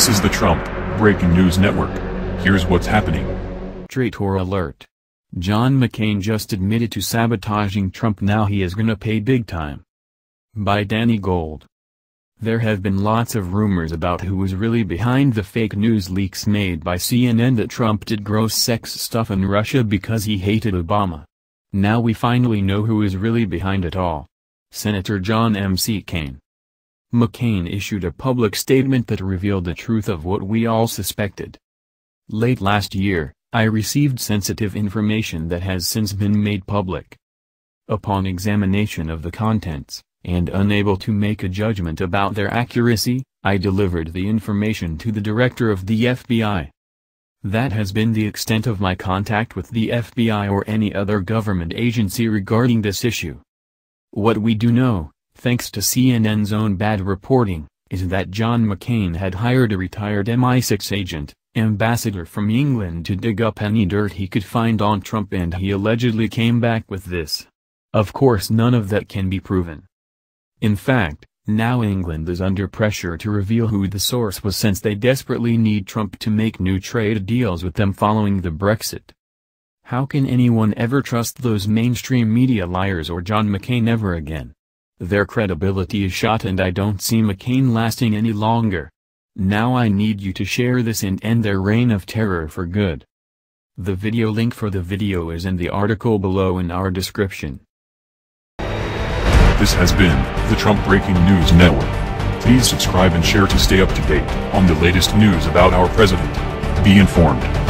This is the Trump Breaking News Network. Here's what's happening. Traitor alert. John McCain just admitted to sabotaging Trump. Now he is gonna pay big time. By Danny Gold. There have been lots of rumors about who was really behind the fake news leaks made by CNN that Trump did gross sex stuff in Russia because he hated Obama. Now we finally know who is really behind it all. Senator John McCain. McCain issued a public statement that revealed the truth of what we all suspected. Late last year, I received sensitive information that has since been made public. Upon examination of the contents, and unable to make a judgment about their accuracy, I delivered the information to the director of the FBI. That has been the extent of my contact with the FBI or any other government agency regarding this issue. What we do know, thanks to CNN's own bad reporting, is that John McCain had hired a retired MI6 agent, ambassador from England, to dig up any dirt he could find on Trump, and he allegedly came back with this. Of course, none of that can be proven. In fact, now England is under pressure to reveal who the source was, since they desperately need Trump to make new trade deals with them following the Brexit. How can anyone ever trust those mainstream media liars or John McCain ever again? Their credibility is shot, and I don't see McCain lasting any longer. Now I need you to share this and end their reign of terror for good. The video link for the video is in the article below in our description. This has been the Trump Breaking News Network. Please subscribe and share to stay up to date on the latest news about our president. Be informed.